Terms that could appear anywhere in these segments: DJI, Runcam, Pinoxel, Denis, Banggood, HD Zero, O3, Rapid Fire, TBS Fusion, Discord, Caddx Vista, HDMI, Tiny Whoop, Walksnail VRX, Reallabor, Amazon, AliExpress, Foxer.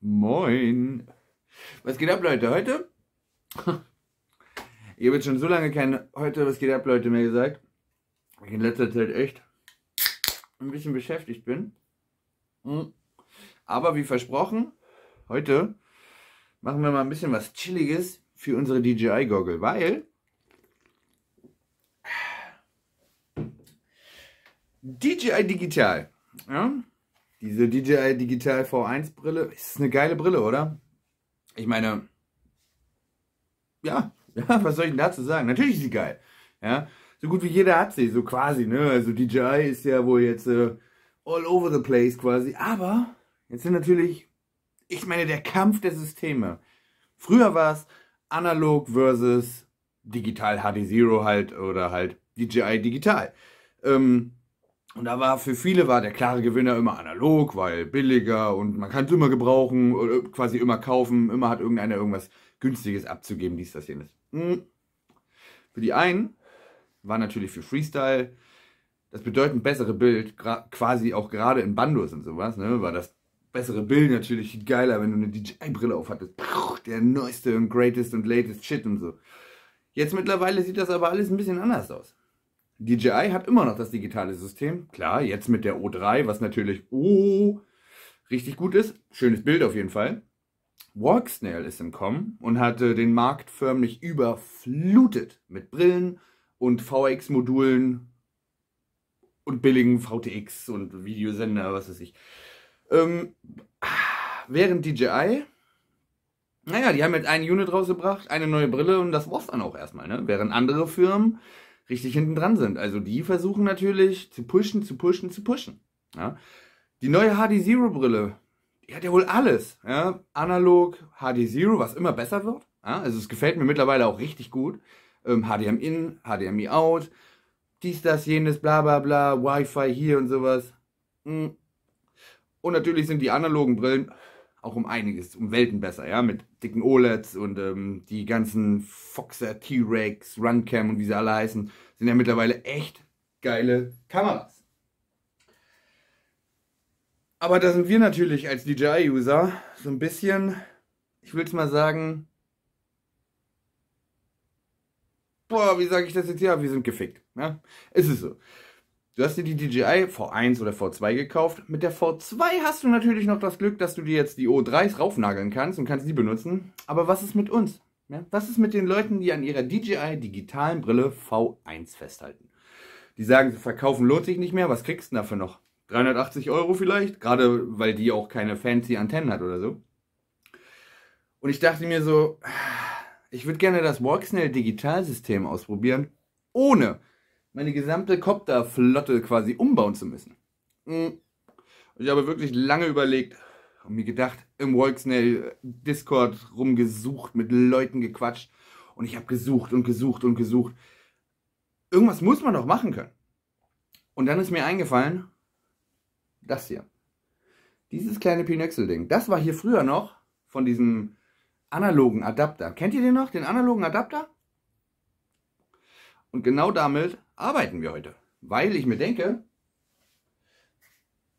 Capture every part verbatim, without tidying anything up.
Moin. Was geht ab, Leute? Heute? Ihr habt schon so lange kein heute was geht ab, Leute, mehr gesagt. Ich in letzter Zeit echt ein bisschen beschäftigt bin. Aber wie versprochen, heute machen wir mal ein bisschen was Chilliges für unsere D J I-Goggle, weil D J I Digital, ja? Diese D J I Digital V eins Brille, ist eine geile Brille, oder? Ich meine, ja, ja, was soll ich denn dazu sagen? Natürlich ist sie geil, ja? So gut wie jeder hat sie, so quasi, ne? Also D J I ist ja wohl jetzt äh, all over the place quasi, aber jetzt sind natürlich, ich meine, der Kampf der Systeme. Früher war es analog versus digital H D Zero halt oder halt D J I digital. Ähm, und da war für viele war der klare Gewinner immer analog, weil billiger und man kann es immer gebrauchen, oder quasi immer kaufen, immer hat irgendeiner irgendwas Günstiges abzugeben, dies, das, jenes. Mhm. Für die einen war natürlich für Freestyle das bedeutend bessere Bild, quasi auch gerade in Bandos und sowas, ne, war das bessere Bild natürlich geiler, wenn du eine D J I-Brille aufhattest. Der neueste und greatest und latest Shit und so. Jetzt mittlerweile sieht das aber alles ein bisschen anders aus. D J I hat immer noch das digitale System. Klar, jetzt mit der O drei, was natürlich oh, richtig gut ist. Schönes Bild auf jeden Fall. Walksnail ist im Kommen und hat äh, den Markt förmlich überflutet mit Brillen und V X-Modulen und billigen V T X und Videosender, was weiß ich. Ähm, während D J I, naja, die haben jetzt eine Unit rausgebracht, eine neue Brille und das war's dann auch erstmal, ne? Während andere Firmen richtig hinten dran sind. Also die versuchen natürlich zu pushen, zu pushen, zu pushen. Ja? Die neue H D Zero Brille, die hat ja wohl alles. Ja? Analog, H D Zero, was immer besser wird. Ja? Also es gefällt mir mittlerweile auch richtig gut. Ähm, H D M I in, H D M I out, dies, das, jenes, bla bla bla, Wi-Fi hier und sowas. Mhm. Und natürlich sind die analogen Brillen auch um einiges, um Welten besser, ja, mit dicken O L E Ds und ähm, die ganzen Foxer, T-Rex, Runcam und wie sie alle heißen, sind ja mittlerweile echt geile Kameras. Aber da sind wir natürlich als D J I-User so ein bisschen, ich will es mal sagen, boah, wie sage ich das jetzt? Ja, wir sind gefickt, ja, es ist so. Du hast dir die D J I V eins oder V zwei gekauft. Mit der V zwei hast du natürlich noch das Glück, dass du dir jetzt die O dreis raufnageln kannst und kannst die benutzen. Aber was ist mit uns? Ja, was ist mit den Leuten, die an ihrer D J I digitalen Brille V eins festhalten? Die sagen, verkaufen lohnt sich nicht mehr. Was kriegst du dafür noch? dreihundertachtzig Euro vielleicht? Gerade weil die auch keine fancy Antennen hat oder so. Und ich dachte mir so, ich würde gerne das Walksnail Digitalsystem ausprobieren, ohne meine gesamte Copterflotte quasi umbauen zu müssen. Ich habe wirklich lange überlegt und mir gedacht, im Walksnail Discord rumgesucht, mit Leuten gequatscht und ich habe gesucht und gesucht und gesucht. Irgendwas muss man doch machen können. Und dann ist mir eingefallen, das hier. Dieses kleine Pinoxel-Ding. Das war hier früher noch von diesem analogen Adapter. Kennt ihr den noch, den analogen Adapter? Und genau damit arbeiten wir heute, weil ich mir denke,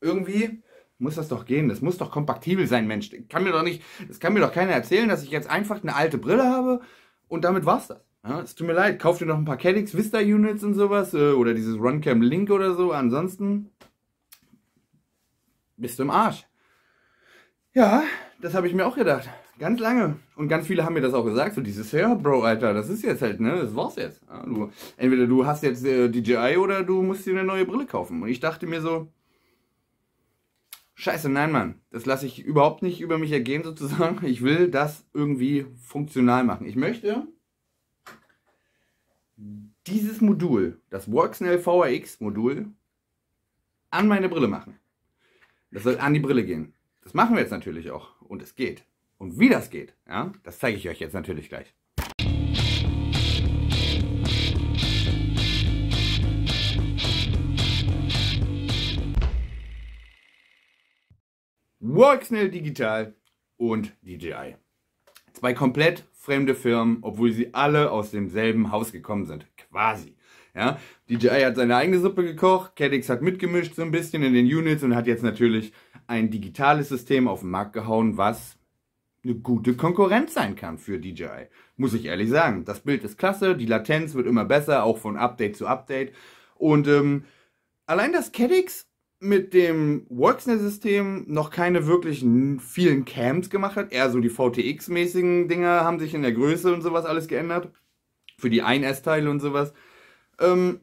irgendwie muss das doch gehen, das muss doch kompaktibel sein, Mensch. Kann mir doch nicht, das kann mir doch keiner erzählen, dass ich jetzt einfach eine alte Brille habe und damit war's das. Ja, es tut mir leid, kauft ihr noch ein paar Caddx Vista Units und sowas oder dieses Runcam Link oder so, ansonsten bist du im Arsch. Ja, das habe ich mir auch gedacht, ganz lange. Und ganz viele haben mir das auch gesagt, so dieses, ja, Bro, Alter, das ist jetzt halt, ne, das war's jetzt. Ja, du, entweder du hast jetzt äh, D J I oder du musst dir eine neue Brille kaufen. Und ich dachte mir so, scheiße, nein, Mann, das lasse ich überhaupt nicht über mich ergehen sozusagen. Ich will das irgendwie funktional machen. Ich möchte dieses Modul, das Walksnail V R X Modul, an meine Brille machen. Das soll an die Brille gehen. Das machen wir jetzt natürlich auch und es geht. Und wie das geht, ja, das zeige ich euch jetzt natürlich gleich. Walksnail Digital und D J I. Zwei komplett fremde Firmen, obwohl sie alle aus demselben Haus gekommen sind. Quasi. Ja? D J I hat seine eigene Suppe gekocht, Caddx hat mitgemischt so ein bisschen in den Units und hat jetzt natürlich ein digitales System auf den Markt gehauen, was eine gute Konkurrenz sein kann für D J I. Muss ich ehrlich sagen. Das Bild ist klasse, die Latenz wird immer besser, auch von Update zu Update. Und ähm, allein das Caddx mit dem Walksnail-System noch keine wirklich vielen Cams gemacht hat. Eher so die V T X-mäßigen Dinger haben sich in der Größe und sowas alles geändert. Für die eins S-Teile und sowas. Ähm,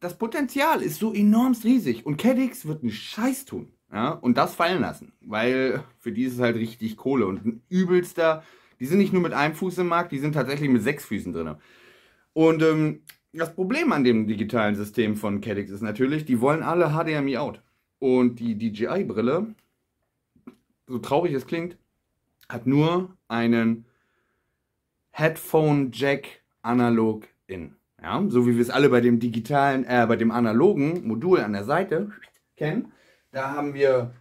das Potenzial ist so enormst riesig. Und Caddx wird einen Scheiß tun. Ja, und das fallen lassen, weil für die ist es halt richtig Kohle und ein übelster, die sind nicht nur mit einem Fuß im Markt, die sind tatsächlich mit sechs Füßen drin. Und ähm, das Problem an dem digitalen System von Caddx ist natürlich, die wollen alle H D M I out. Und die D J I-Brille, so traurig es klingt, hat nur einen Headphone-Jack analog in. Ja, so wie wir es alle bei dem digitalen, äh, bei dem analogen Modul an der Seite kennen. Da haben wir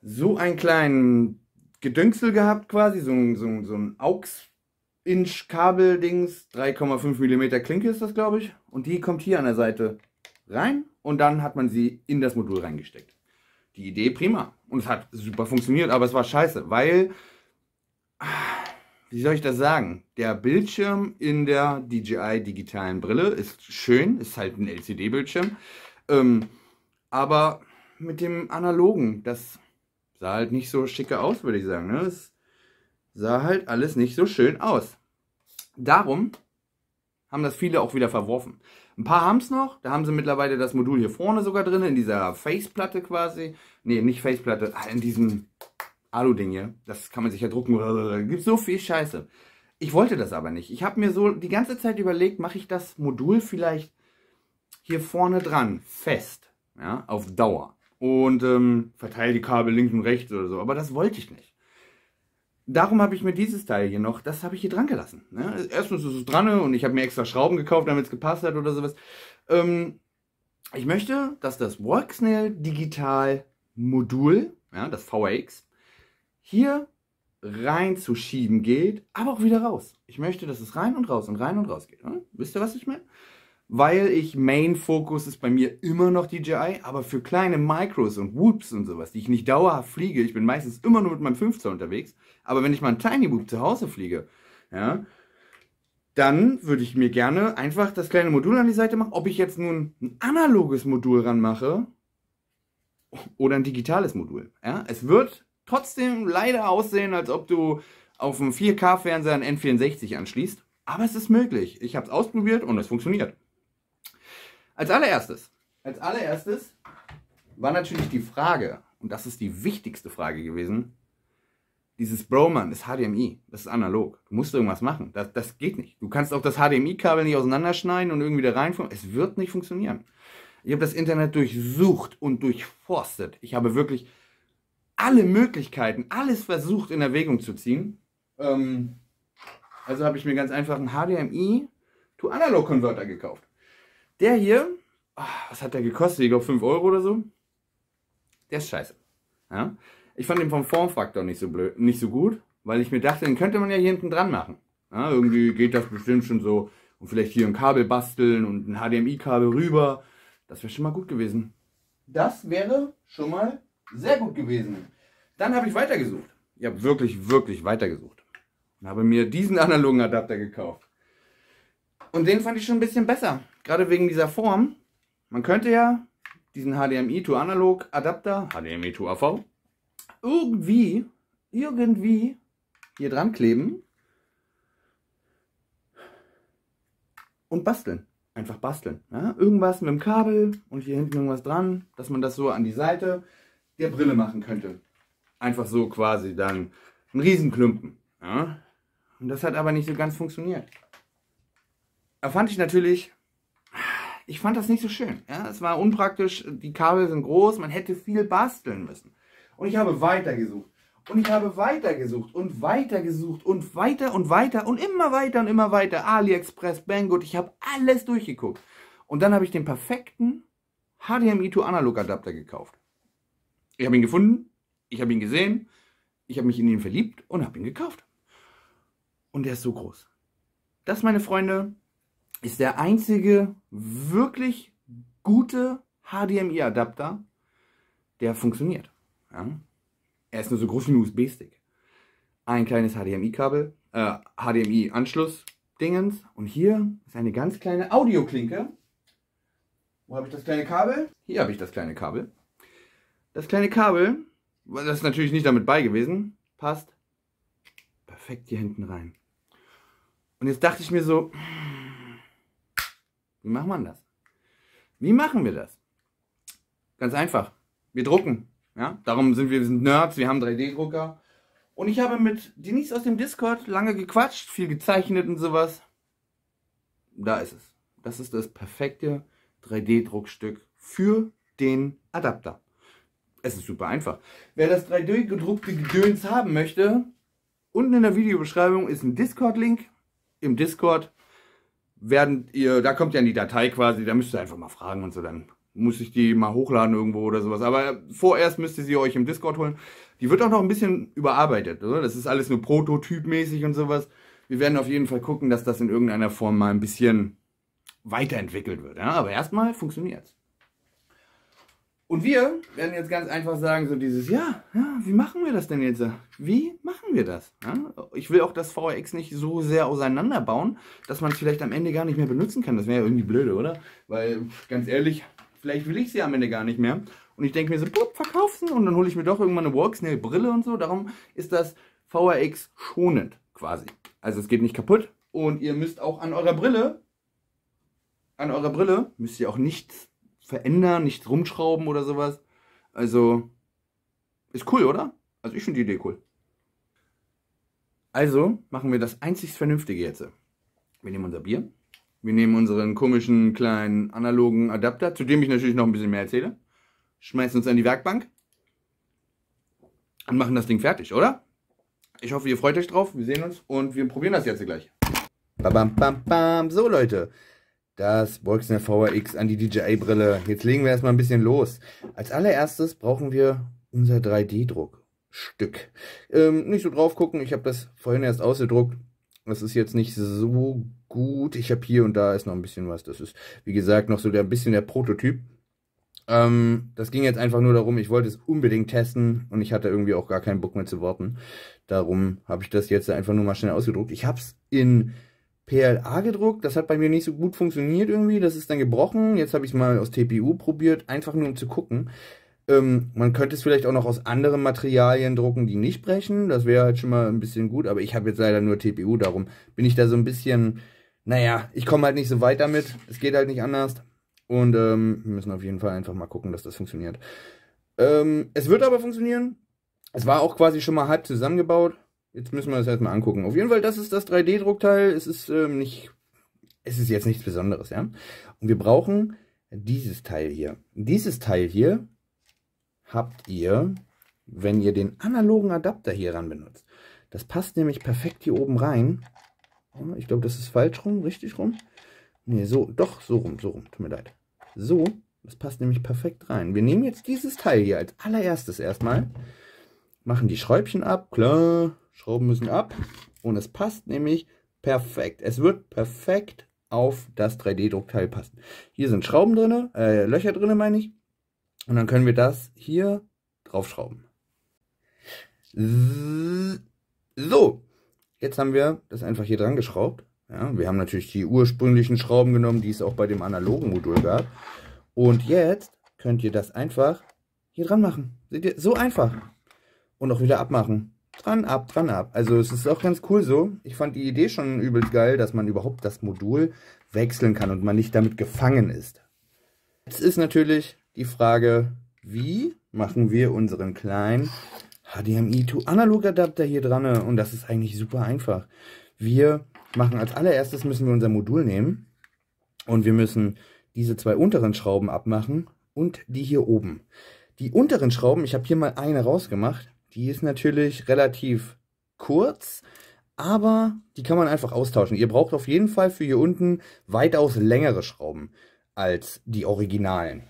so einen kleinen Gedüngsel gehabt quasi, so ein, so ein, so ein A U X-Inch-Kabel-Dings, drei Komma fünf Millimeter Klinke ist das, glaube ich. Und die kommt hier an der Seite rein und dann hat man sie in das Modul reingesteckt. Die Idee prima und es hat super funktioniert, aber es war scheiße, weil, wie soll ich das sagen, der Bildschirm in der D J I digitalen Brille ist schön, ist halt ein L C D-Bildschirm, ähm, aber mit dem analogen, das sah halt nicht so schicke aus, würde ich sagen. Ne? Das sah halt alles nicht so schön aus. Darum haben das viele auch wieder verworfen. Ein paar haben es noch, da haben sie mittlerweile das Modul hier vorne sogar drin, in dieser Faceplatte quasi. Ne, nicht Faceplatte, in diesem Alu-Ding hier. Das kann man sich ja drucken. Da gibt es so viel Scheiße. Ich wollte das aber nicht. Ich habe mir so die ganze Zeit überlegt, mache ich das Modul vielleicht hier vorne dran fest, ja, auf Dauer. Und ähm, verteile die Kabel links und rechts oder so. Aber das wollte ich nicht. Darum habe ich mir dieses Teil hier noch, das habe ich hier dran gelassen. Ne? Erstens ist es dran und ich habe mir extra Schrauben gekauft, damit es gepasst hat oder sowas. Ähm, ich möchte, dass das Walksnail Digital Modul, ja, das V R X, hier reinzuschieben geht, aber auch wieder raus. Ich möchte, dass es rein und raus und rein und raus geht. Ne? Wisst ihr, was ich meine? Weil ich, Main-Fokus ist bei mir immer noch D J I, aber für kleine Micros und Whoops und sowas, die ich nicht dauerhaft fliege, ich bin meistens immer nur mit meinem fünf Zoll unterwegs, aber wenn ich mal einen Tiny Whoop zu Hause fliege, ja, dann würde ich mir gerne einfach das kleine Modul an die Seite machen. Ob ich jetzt nun ein analoges Modul ranmache oder ein digitales Modul. Ja, es wird trotzdem leider aussehen, als ob du auf einem vier K-Fernseher einen N vierundsechzig anschließt, aber es ist möglich. Ich habe es ausprobiert und es funktioniert. Als allererstes, als allererstes war natürlich die Frage, und das ist die wichtigste Frage gewesen, dieses Broman ist H D M I, das ist analog. Du musst irgendwas machen, das, das geht nicht. Du kannst auch das H D M I-Kabel nicht auseinanderschneiden und irgendwie da reinfahren. Es wird nicht funktionieren. Ich habe das Internet durchsucht und durchforstet. Ich habe wirklich alle Möglichkeiten, alles versucht in Erwägung zu ziehen. Ähm, also habe ich mir ganz einfach einen H D M I-to-Analog-Converter gekauft. Der hier, was hat der gekostet? Ich glaube fünf Euro oder so. Der ist scheiße. Ja? Ich fand den vom Formfaktor nicht so blöd, nicht so gut, weil ich mir dachte, den könnte man ja hier hinten dran machen. Ja, irgendwie geht das bestimmt schon so. Und vielleicht hier ein Kabel basteln und ein H D M I-Kabel rüber. Das wäre schon mal gut gewesen. Das wäre schon mal sehr gut gewesen. Dann habe ich weitergesucht. Ich habe wirklich, wirklich weitergesucht. Und habe mir diesen analogen Adapter gekauft. Und den fand ich schon ein bisschen besser. Gerade wegen dieser Form, man könnte ja diesen H D M I-to-Analog-Adapter, H D M I-to A V, irgendwie, irgendwie hier dran kleben und basteln. Einfach basteln. Ja? Irgendwas mit dem Kabel und hier hinten irgendwas dran, dass man das so an die Seite der Brille machen könnte. Einfach so quasi dann einen Riesenklumpen. Ja? Und das hat aber nicht so ganz funktioniert. Da fand ich natürlich... Ich fand das nicht so schön. Ja? Es war unpraktisch, die Kabel sind groß, man hätte viel basteln müssen. Und ich habe weitergesucht. Und ich habe weitergesucht und weitergesucht und weiter und weiter und immer weiter und immer weiter. AliExpress, Banggood, ich habe alles durchgeguckt. Und dann habe ich den perfekten H D M I-to-Analog-Adapter gekauft. Ich habe ihn gefunden, ich habe ihn gesehen, ich habe mich in ihn verliebt und habe ihn gekauft. und der ist so groß. Das, meine Freunde, ist der einzige wirklich gute H D M I-Adapter, der funktioniert. Ja? Er ist nur so groß wie ein U S B-Stick. Ein kleines H D M I-Kabel, äh, H D M I-Anschluss-Dingens. Und hier ist eine ganz kleine Audioklinke. Wo habe ich das kleine Kabel? Hier habe ich das kleine Kabel. Das kleine Kabel, das ist natürlich nicht damit bei gewesen, passt perfekt hier hinten rein. Und jetzt dachte ich mir so, wie macht man das? Wie machen wir das? Ganz einfach. Wir drucken. Ja? Darum sind wir, wir sind Nerds, wir haben drei D-Drucker. Und ich habe mit Denis aus dem Discord lange gequatscht, viel gezeichnet und sowas. Da ist es. Das ist das perfekte drei D-Druckstück für den Adapter. Es ist super einfach. Wer das drei D-gedruckte Gedöns haben möchte, unten in der Videobeschreibung ist ein Discord-Link. Im Discord werden ihr, da kommt ja in die Datei quasi, da müsst ihr einfach mal fragen und so, dann muss ich die mal hochladen irgendwo oder sowas. Aber vorerst müsst ihr sie euch im Discord holen. Die wird auch noch ein bisschen überarbeitet. Oder? Das ist alles nur prototypmäßig und sowas. Wir werden auf jeden Fall gucken, dass das in irgendeiner Form mal ein bisschen weiterentwickelt wird. Ja? Aber erstmal funktioniert es. Und wir werden jetzt ganz einfach sagen, so dieses, ja, ja, wie machen wir das denn jetzt? Wie machen wir das? Ja? Ich will auch das V R X nicht so sehr auseinanderbauen, dass man es vielleicht am Ende gar nicht mehr benutzen kann. Das wäre ja irgendwie blöde, oder? Weil, ganz ehrlich, vielleicht will ich sie am Ende gar nicht mehr. Und ich denke mir so, blub, verkauf's und dann hole ich mir doch irgendwann eine Walksnail-Brille und so. Darum ist das V R X schonend quasi. Also es geht nicht kaputt. Und ihr müsst auch an eurer Brille, an eurer Brille müsst ihr auch nichts verändern, nichts rumschrauben oder sowas. Also, ist cool, oder? Also ich finde die Idee cool. Also machen wir das einzig Vernünftige jetzt. Wir nehmen unser Bier. Wir nehmen unseren komischen kleinen analogen Adapter, zu dem ich natürlich noch ein bisschen mehr erzähle. Schmeißen uns an die Werkbank und machen das Ding fertig, oder? Ich hoffe, ihr freut euch drauf. Wir sehen uns und wir probieren das jetzt gleich. Ba bam bam bam. So, Leute. Das Walksnail V R X an die D J I-Brille. Jetzt legen wir erstmal ein bisschen los. Als allererstes brauchen wir unser drei D-Druckstück. Ähm, nicht so drauf gucken. Ich habe das vorhin erst ausgedruckt. Das ist jetzt nicht so gut. Ich habe hier und da ist noch ein bisschen was. Das ist, wie gesagt, noch so ein bisschen der Prototyp. Ähm, das ging jetzt einfach nur darum, ich wollte es unbedingt testen und ich hatte irgendwie auch gar keinen Bock mehr zu worten. Darum habe ich das jetzt einfach nur mal schnell ausgedruckt. Ich habe es in P L A gedruckt, das hat bei mir nicht so gut funktioniert irgendwie, das ist dann gebrochen. Jetzt habe ich es mal aus T P U probiert, einfach nur um zu gucken. Ähm, man könnte es vielleicht auch noch aus anderen Materialien drucken, die nicht brechen. Das wäre halt schon mal ein bisschen gut, aber ich habe jetzt leider nur T P U, darum bin ich da so ein bisschen, naja, ich komme halt nicht so weit damit, es geht halt nicht anders. Und ähm, wir müssen auf jeden Fall einfach mal gucken, dass das funktioniert. Ähm, es wird aber funktionieren. Es war auch quasi schon mal halb zusammengebaut. Jetzt müssen wir das erstmal angucken. Auf jeden Fall, das ist das drei D-Druckteil. Es ist ähm, nicht, es ist jetzt nichts Besonderes, ja. Und wir brauchen dieses Teil hier. Dieses Teil hier habt ihr, wenn ihr den analogen Adapter hier ran benutzt. Das passt nämlich perfekt hier oben rein. Ich glaube, das ist falsch rum, richtig rum. Nee, so, doch, so rum, so rum, tut mir leid. So, das passt nämlich perfekt rein. Wir nehmen jetzt dieses Teil hier als allererstes erstmal, machen die Schräubchen ab, klar, Schrauben müssen ab und es passt nämlich perfekt. Es wird perfekt auf das drei D-Druckteil passen. Hier sind Schrauben drin, äh, Löcher drin meine ich und dann können wir das hier draufschrauben. So, jetzt haben wir das einfach hier dran geschraubt. Ja, wir haben natürlich die ursprünglichen Schrauben genommen, die es auch bei dem analogen Modul gab. Und jetzt könnt ihr das einfach hier dran machen. Seht ihr? So einfach. Und auch wieder abmachen. Dran, ab, dran, ab. Also es ist auch ganz cool so. Ich fand die Idee schon übelst geil, dass man überhaupt das Modul wechseln kann und man nicht damit gefangen ist. Jetzt ist natürlich die Frage, wie machen wir unseren kleinen H D M I-to-Analog-Adapter hier dran? Und das ist eigentlich super einfach. Wir machen als allererstes müssen wir unser Modul nehmen und wir müssen diese zwei unteren Schrauben abmachen und die hier oben. Die unteren Schrauben, ich habe hier mal eine rausgemacht, die ist natürlich relativ kurz, aber die kann man einfach austauschen. Ihr braucht auf jeden Fall für hier unten weitaus längere Schrauben als die originalen.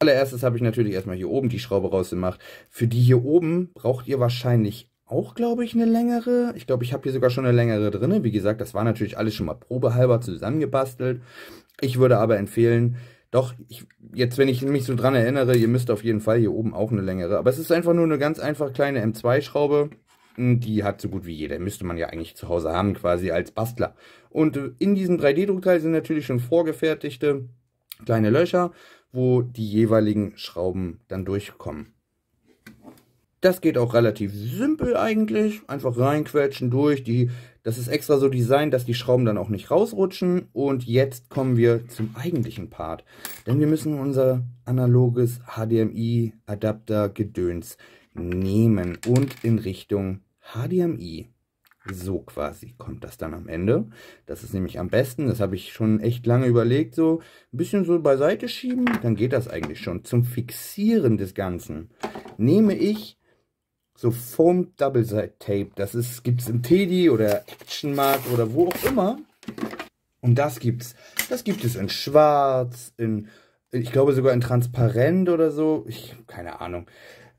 Allererstes habe ich natürlich erstmal hier oben die Schraube rausgemacht. Für die hier oben braucht ihr wahrscheinlich auch, glaube ich, eine längere. Ich glaube, ich habe hier sogar schon eine längere drin. Wie gesagt, das war natürlich alles schon mal probehalber zusammengebastelt. Ich würde aber empfehlen, doch, ich, jetzt wenn ich mich so dran erinnere, ihr müsst auf jeden Fall hier oben auch eine längere. Aber es ist einfach nur eine ganz einfach kleine M zwei Schraube. Die hat so gut wie jeder. Müsste man ja eigentlich zu Hause haben, quasi als Bastler. Und in diesem drei D Druckteil sind natürlich schon vorgefertigte kleine Löcher, wo die jeweiligen Schrauben dann durchkommen. Das geht auch relativ simpel eigentlich. Einfach reinquetschen durch. Die, das ist extra so designt, dass die Schrauben dann auch nicht rausrutschen. Und jetzt kommen wir zum eigentlichen Part. Denn wir müssen unser analoges H D M I-Adapter-Gedöns nehmen und in Richtung H D M I. So quasi kommt das dann am Ende. Das ist nämlich am besten. Das habe ich schon echt lange überlegt. So ein bisschen so beiseite schieben, dann geht das eigentlich schon. Zum Fixieren des Ganzen nehme ich so Foam Double Side Tape. Das gibt es im Teddy oder Action Markt oder wo auch immer. Und das gibt's. Das gibt es in Schwarz, in, ich glaube sogar in Transparent oder so. Ich keine Ahnung.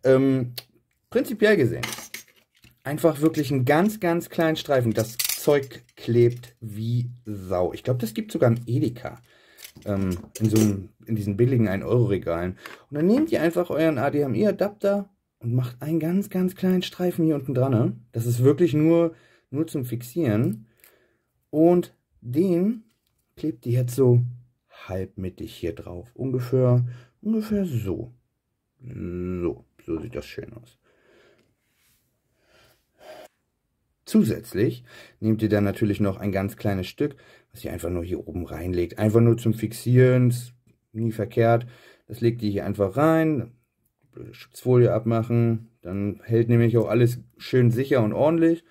Ähm, prinzipiell gesehen, einfach wirklich einen ganz, ganz kleinen Streifen. Das Zeug klebt wie Sau. Ich glaube, das gibt es sogar im Edeka. Ähm, in, so einem, in diesen billigen ein Euro Regalen. Und dann nehmt ihr einfach euren H D M I-Adapter und macht einen ganz, ganz kleinen Streifen hier unten dran. Ne? Das ist wirklich nur, nur zum Fixieren. Und den klebt ihr jetzt so halbmittig hier drauf. Ungefähr, ungefähr so. So. So sieht das schön aus. Zusätzlich nehmt ihr dann natürlich noch ein ganz kleines Stück, was ihr einfach nur hier oben reinlegt. Einfach nur zum Fixieren, ist nie verkehrt. Das legt ihr hier einfach rein, Schutzfolie abmachen, dann hält nämlich auch alles schön sicher und ordentlich.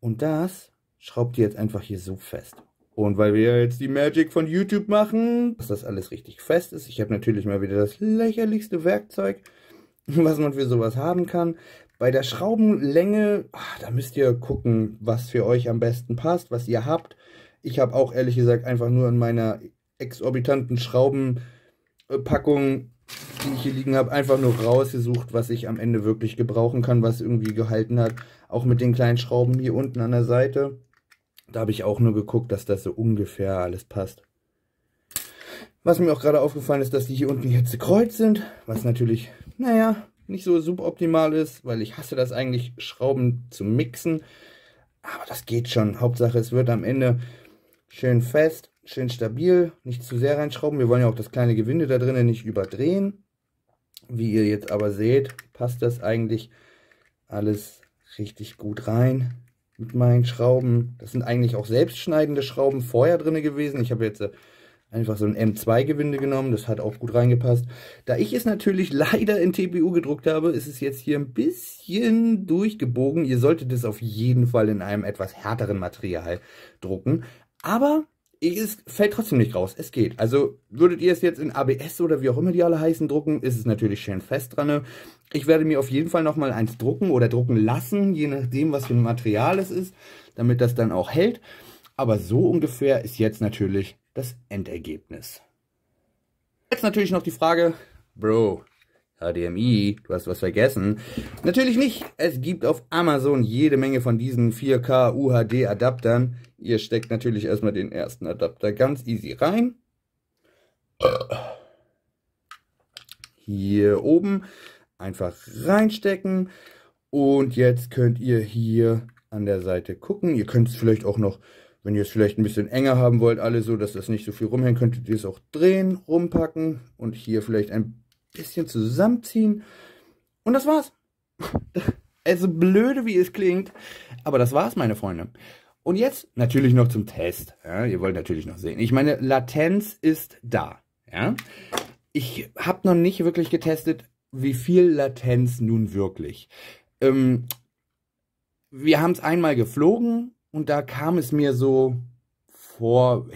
Und das schraubt ihr jetzt einfach hier so fest. Und weil wir jetzt die Magic von YouTube machen, dass das alles richtig fest ist. Ich habe natürlich mal wieder das lächerlichste Werkzeug, was man für sowas haben kann. Bei der Schraubenlänge, ach, da müsst ihr gucken, was für euch am besten passt, was ihr habt. Ich habe auch ehrlich gesagt einfach nur in meiner exorbitanten Schraubenpackung, die ich hier liegen habe, einfach nur rausgesucht, was ich am Ende wirklich gebrauchen kann, was irgendwie gehalten hat. Auch mit den kleinen Schrauben hier unten an der Seite. Da habe ich auch nur geguckt, dass das so ungefähr alles passt. Was mir auch gerade aufgefallen ist, dass die hier unten jetzt gekreuzt sind, was natürlich, naja, nicht so suboptimal ist, weil ich hasse das eigentlich, Schrauben zu mixen. Aber das geht schon. Hauptsache, es wird am Ende schön fest, schön stabil, nicht zu sehr reinschrauben. Wir wollen ja auch das kleine Gewinde da drinnen nicht überdrehen. Wie ihr jetzt aber seht, passt das eigentlich alles richtig gut rein mit meinen Schrauben. Das sind eigentlich auch selbstschneidende Schrauben vorher drin gewesen. Ich habe jetzt einfach so ein M zwei Gewinde genommen, das hat auch gut reingepasst. Da ich es natürlich leider in T P U gedruckt habe, ist es jetzt hier ein bisschen durchgebogen. Ihr solltet es auf jeden Fall in einem etwas härteren Material drucken. Aber es fällt trotzdem nicht raus, es geht. Also würdet ihr es jetzt in A B S oder wie auch immer die alle heißen drucken, ist es natürlich schön fest dran. Ich werde mir auf jeden Fall nochmal eins drucken oder drucken lassen, je nachdem was für ein Material es ist, damit das dann auch hält. Aber so ungefähr ist jetzt natürlich das Endergebnis. Jetzt natürlich noch die Frage, Bro, H D M I, du hast was vergessen. Natürlich nicht. Es gibt auf Amazon jede Menge von diesen vier K U H D Adaptern. Ihr steckt natürlich erstmal den ersten Adapter ganz easy rein. Hier oben einfach reinstecken. Und jetzt könnt ihr hier an der Seite gucken. Ihr könnt es vielleicht auch noch, wenn ihr es vielleicht ein bisschen enger haben wollt, alle so, dass das nicht so viel rumhängt, könntet ihr es auch drehen, rumpacken und hier vielleicht ein bisschen zusammenziehen. Und das war's. Also blöde, wie es klingt, aber das war's, meine Freunde. Und jetzt natürlich noch zum Test. Ja, ihr wollt natürlich noch sehen. Ich meine, Latenz ist da. Ja? Ich habe noch nicht wirklich getestet, wie viel Latenz nun wirklich. Ähm, wir haben es einmal geflogen. Und da kam es mir so vor,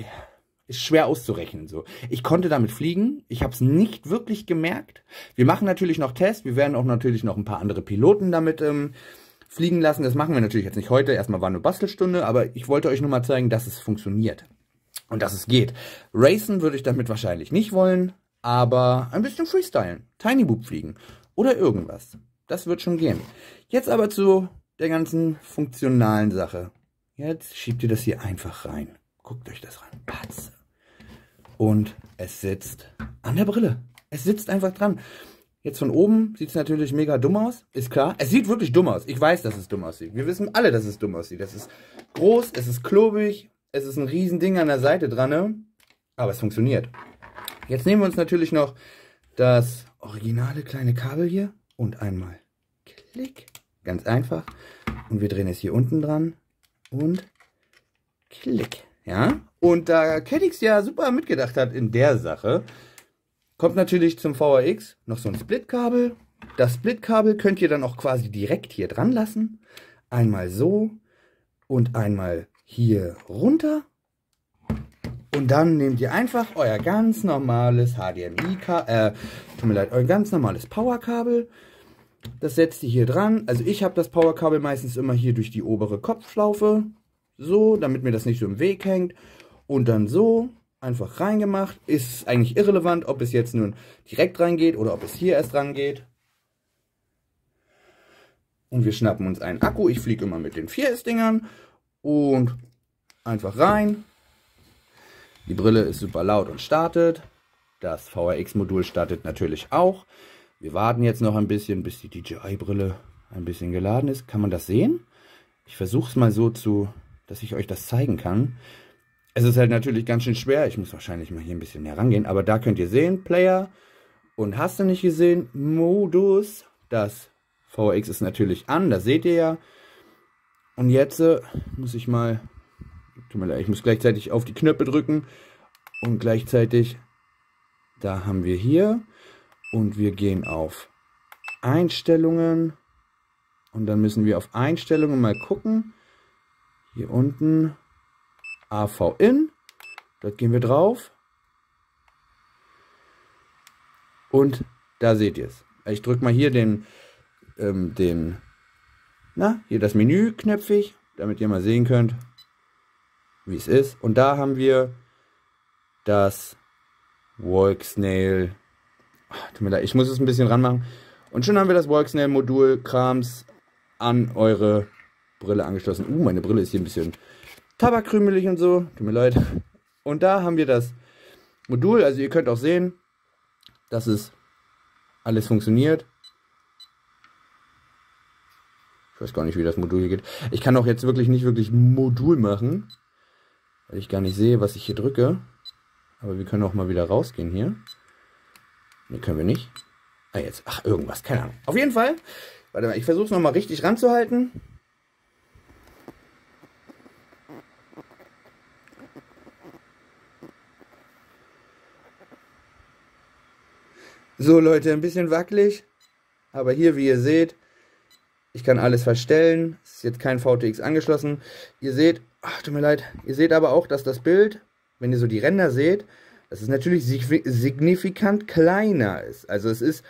ist schwer auszurechnen. So, ich konnte damit fliegen, ich habe es nicht wirklich gemerkt. Wir machen natürlich noch Tests, wir werden auch natürlich noch ein paar andere Piloten damit ähm, fliegen lassen. Das machen wir natürlich jetzt nicht heute, erstmal war eine Bastelstunde, aber ich wollte euch nur mal zeigen, dass es funktioniert und dass es geht. Racen würde ich damit wahrscheinlich nicht wollen, aber ein bisschen freestylen, Tiny Boop fliegen oder irgendwas. Das wird schon gehen. Jetzt aber zu der ganzen funktionalen Sache. Jetzt schiebt ihr das hier einfach rein. Guckt euch das rein. Patze. Und es sitzt an der Brille. Es sitzt einfach dran. Jetzt von oben sieht es natürlich mega dumm aus. Ist klar. Es sieht wirklich dumm aus. Ich weiß, dass es dumm aussieht. Wir wissen alle, dass es dumm aussieht. Das ist groß, es ist klobig, es ist ein Riesending an der Seite dran. Ne? Aber es funktioniert. Jetzt nehmen wir uns natürlich noch das originale kleine Kabel hier. Und einmal klick. Ganz einfach. Und wir drehen es hier unten dran. Und klick. Ja? Und da Caddx ja super mitgedacht hat in der Sache, kommt natürlich zum V R X noch so ein Splitkabel. Das Splitkabel könnt ihr dann auch quasi direkt hier dran lassen. Einmal so und einmal hier runter. Und dann nehmt ihr einfach euer ganz normales H D M I-Kabel, äh, tut mir leid, euer ganz normales Powerkabel. Das setzt ihr hier dran. Also ich habe das Powerkabel meistens immer hier durch die obere Kopfschlaufe. So, damit mir das nicht so im Weg hängt. Und dann so, einfach reingemacht. Ist eigentlich irrelevant, ob es jetzt nun direkt reingeht oder ob es hier erst rangeht. Und wir schnappen uns einen Akku. Ich fliege immer mit den vier S-Dingern. Und einfach rein. Die Brille ist super laut und startet. Das V R X-Modul startet natürlich auch. Wir warten jetzt noch ein bisschen, bis die D J I-Brille ein bisschen geladen ist. Kann man das sehen? Ich versuche es mal so zu, dass ich euch das zeigen kann. Es ist halt natürlich ganz schön schwer. Ich muss wahrscheinlich mal hier ein bisschen näher rangehen. Aber da könnt ihr sehen, Player und hast du nicht gesehen, Modus. Das V R X ist natürlich an, das seht ihr ja. Und jetzt äh, muss ich mal, tut mir leid, ich muss gleichzeitig auf die Knöpfe drücken. Und gleichzeitig, da haben wir hier. Und wir gehen auf Einstellungen und dann müssen wir auf Einstellungen mal gucken. Hier unten A V In, dort gehen wir drauf und da seht ihr es. Ich drücke mal hier den, ähm, den, na, hier das Menü knöpfig, damit ihr mal sehen könnt, wie es ist. Und da haben wir das Walksnail. Tut mir leid, ich muss es ein bisschen ranmachen. Und schon haben wir das Walksnail-Modul-Krams an eure Brille angeschlossen. Uh, meine Brille ist hier ein bisschen tabakkrümelig und so. Tut mir leid. Und da haben wir das Modul. Also ihr könnt auch sehen, dass es alles funktioniert. Ich weiß gar nicht, wie das Modul hier geht. Ich kann auch jetzt wirklich nicht wirklich Modul machen, weil ich gar nicht sehe, was ich hier drücke. Aber wir können auch mal wieder rausgehen hier. Ne, können wir nicht. Ah, jetzt. Ach, irgendwas. Keine Ahnung. Auf jeden Fall. Warte mal, ich versuche es nochmal richtig ranzuhalten. So, Leute, ein bisschen wackelig. Aber hier, wie ihr seht, ich kann alles verstellen. Es ist jetzt kein V T X angeschlossen. Ihr seht, ach, tut mir leid, ihr seht aber auch, dass das Bild, wenn ihr so die Ränder seht, dass es natürlich signifikant kleiner ist. Also es ist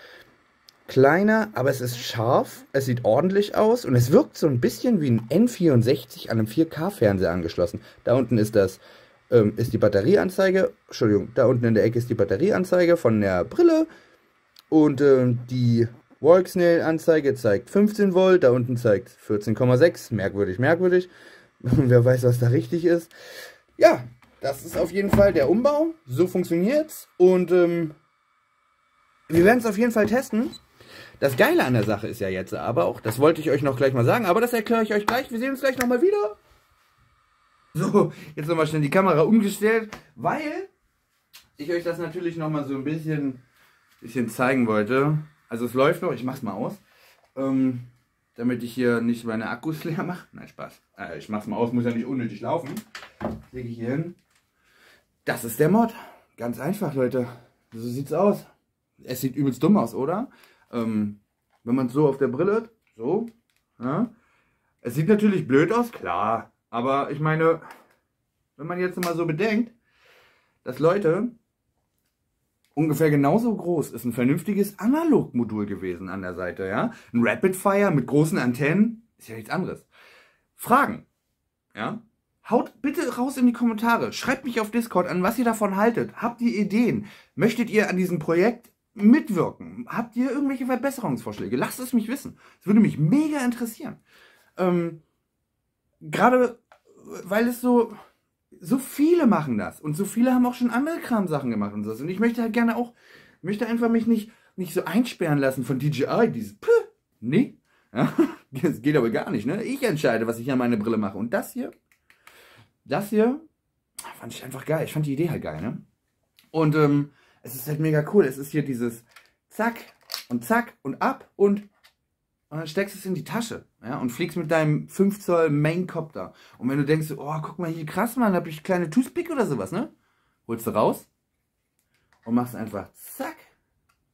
kleiner, aber es ist scharf, es sieht ordentlich aus und es wirkt so ein bisschen wie ein N vierundsechzig an einem vier K-Fernseher angeschlossen. Da unten ist das, ähm, ist die Batterieanzeige, Entschuldigung, da unten in der Ecke ist die Batterieanzeige von der Brille und ähm, die Walksnail-Anzeige zeigt fünfzehn Volt, da unten zeigt vierzehn Komma sechs, merkwürdig, merkwürdig. Wer weiß, was da richtig ist. Ja, das ist auf jeden Fall der Umbau. So funktioniert's. Und ähm, wir werden es auf jeden Fall testen. Das Geile an der Sache ist ja jetzt aber auch, das wollte ich euch noch gleich mal sagen, aber das erkläre ich euch gleich. Wir sehen uns gleich nochmal wieder. So, jetzt nochmal schnell die Kamera umgestellt, weil ich euch das natürlich nochmal so ein bisschen, bisschen zeigen wollte. Also es läuft noch, ich mach's mal aus. Ähm, damit ich hier nicht meine Akkus leer mache. Nein, Spaß. Äh, ich mach's mal aus, muss ja nicht unnötig laufen. Lege ich hier hin. Das ist der Mod. Ganz einfach, Leute. So sieht's aus. Es sieht übelst dumm aus, oder? Ähm, wenn man es so auf der Brille, so. Ja. Es sieht natürlich blöd aus, klar. Aber ich meine, wenn man jetzt mal so bedenkt, dass Leute, ungefähr genauso groß ist ein vernünftiges Analogmodul gewesen an der Seite, ja? Ein Rapid Fire mit großen Antennen ist ja nichts anderes. Fragen, ja? Haut bitte raus in die Kommentare. Schreibt mich auf Discord an, was ihr davon haltet. Habt ihr Ideen? Möchtet ihr an diesem Projekt mitwirken? Habt ihr irgendwelche Verbesserungsvorschläge? Lasst es mich wissen. Es würde mich mega interessieren. Ähm, Gerade weil es so, so viele machen das und so viele haben auch schon andere Kramsachen gemacht und so. Und ich möchte halt gerne auch, möchte einfach mich nicht, nicht so einsperren lassen von D J I, dieses Puh, nee, ja, das geht aber gar nicht, ne? Ich entscheide, was ich an meine Brille mache. Und das hier, das hier, fand ich einfach geil. Ich fand die Idee halt geil, ne? Und ähm, es ist halt mega cool. Es ist hier dieses Zack und Zack und ab und... Und dann steckst du es in die Tasche, ja, und fliegst mit deinem fünf Zoll Maincopter. Und wenn du denkst, oh, guck mal hier, krass, Mann, hab ich kleine Toothpick oder sowas, ne? Holst du raus und machst einfach zack,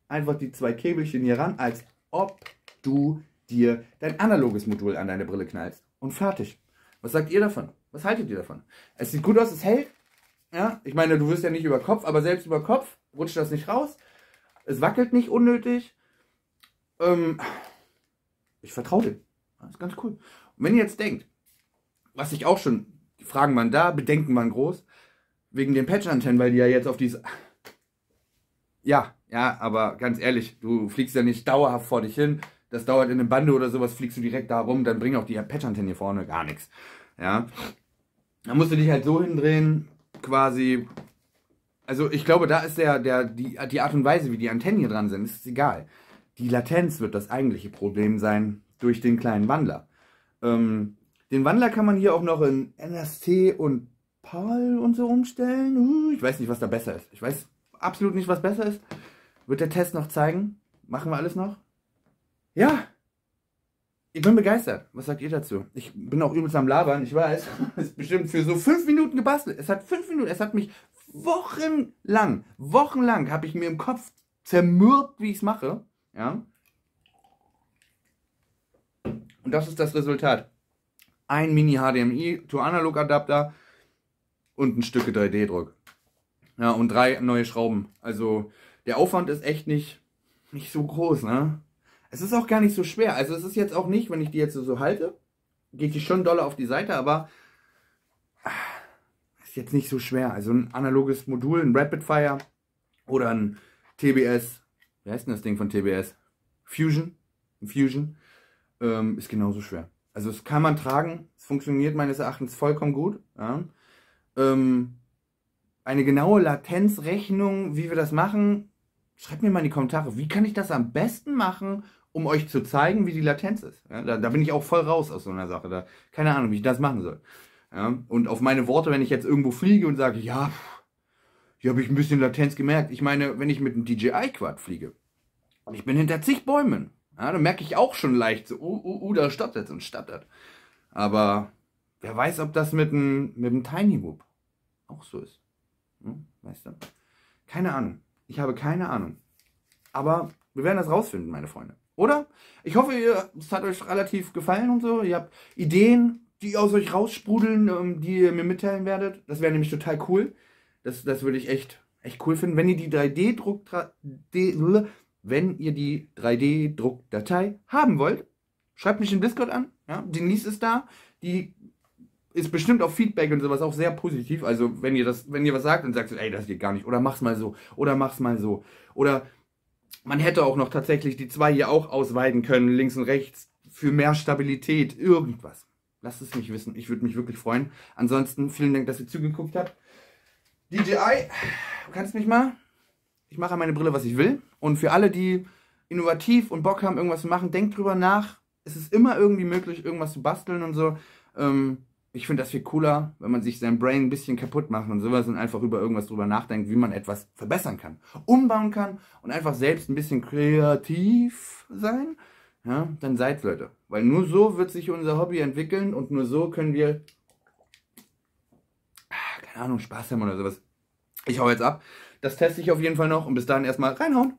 einfach die zwei Käbelchen hier ran, als ob du dir dein analoges Modul an deine Brille knallst. Und fertig. Was sagt ihr davon? Was haltet ihr davon? Es sieht gut aus, es hält. Ja, ich meine, du wirst ja nicht über Kopf, aber selbst über Kopf rutscht das nicht raus. Es wackelt nicht unnötig. Ähm... Ich vertraue dem. Das ist ganz cool. Und wenn ihr jetzt denkt, was ich auch schon, die Fragen waren da, Bedenken waren groß, wegen den Patch-Antennen, weil die ja jetzt auf diese... Ja, ja, aber ganz ehrlich, du fliegst ja nicht dauerhaft vor dich hin. Das dauert in einem Bande oder sowas, fliegst du direkt da rum, dann bringen auch die Patch-Antennen hier vorne gar nichts. Ja. Dann musst du dich halt so hindrehen, quasi... Also ich glaube, da ist der, der, die, die Art und Weise, wie die Antennen hier dran sind, ist egal. Die Latenz wird das eigentliche Problem sein durch den kleinen Wandler. Ähm, den Wandler kann man hier auch noch in N S T und P A L und so umstellen. Uh, ich weiß nicht, was da besser ist. Ich weiß absolut nicht, was besser ist. Wird der Test noch zeigen? Machen wir alles noch? Ja! Ich bin begeistert. Was sagt ihr dazu? Ich bin auch übelst am Labern. Ich weiß, es ist bestimmt für so fünf Minuten gebastelt. Es hat fünf Minuten. Es hat mich wochenlang, wochenlang habe ich mir im Kopf zermürbt, wie ich es mache. Ja. Und das ist das Resultat. Ein Mini-H D M I, Tour-Analog-Adapter und ein Stücke drei D Druck. Ja, und drei neue Schrauben. Also der Aufwand ist echt nicht, nicht so groß, ne? Es ist auch gar nicht so schwer. Also es ist jetzt auch nicht, wenn ich die jetzt so halte, geht die schon doll auf die Seite, aber ist jetzt nicht so schwer. Also ein analoges Modul, ein Rapid Fire oder ein T B S. Wie heißt denn das Ding von T B S? Fusion. Fusion. Ähm, ist genauso schwer. Also es kann man tragen. Es funktioniert meines Erachtens vollkommen gut. Ja. Ähm, eine genaue Latenzrechnung, wie wir das machen, schreibt mir mal in die Kommentare. Wie kann ich das am besten machen, um euch zu zeigen, wie die Latenz ist? Ja, da, da bin ich auch voll raus aus so einer Sache. Da, keine Ahnung, wie ich das machen soll. Ja. Und auf meine Worte, wenn ich jetzt irgendwo fliege und sage, ja... Hier habe ich ein bisschen Latenz gemerkt. Ich meine, wenn ich mit einem D J I-Quad fliege und ich bin hinter zig Bäumen, ja, dann merke ich auch schon leicht so, uh, uh, uh, da stottert und stottert. Aber wer weiß, ob das mit einem mit einem Tiny Whoop auch so ist. Hm? Weißt du? Keine Ahnung. Ich habe keine Ahnung. Aber wir werden das rausfinden, meine Freunde. Oder? Ich hoffe, ihr, es hat euch relativ gefallen und so. Ihr habt Ideen, die aus euch raussprudeln, die ihr mir mitteilen werdet. Das wäre nämlich total cool. Das, das würde ich echt, echt cool finden. Wenn ihr die drei D Druck-Datei haben wollt, schreibt mich im Discord an. Ja? Denis ist da. Die ist bestimmt auf Feedback und sowas auch sehr positiv. Also wenn ihr das, wenn ihr was sagt und sagt, ey, das geht gar nicht. Oder mach's mal so. Oder mach's mal so. Oder man hätte auch noch tatsächlich die zwei hier auch ausweiten können, links und rechts, für mehr Stabilität, irgendwas. Lasst es mich wissen. Ich würde mich wirklich freuen. Ansonsten vielen Dank, dass ihr zugeguckt habt. D J I, du kannst mich mal, ich mache an meine Brille, was ich will. Und für alle, die innovativ und Bock haben, irgendwas zu machen, denkt drüber nach. Es ist immer irgendwie möglich, irgendwas zu basteln und so. Ähm, ich finde das viel cooler, wenn man sich sein Brain ein bisschen kaputt macht und sowas und einfach über irgendwas drüber nachdenkt, wie man etwas verbessern kann, umbauen kann und einfach selbst ein bisschen kreativ sein. Ja, dann seid Leute, weil nur so wird sich unser Hobby entwickeln und nur so können wir... Keine Ahnung, Spaß haben oder sowas. Ich hau jetzt ab. Das teste ich auf jeden Fall noch und bis dahin erstmal reinhauen.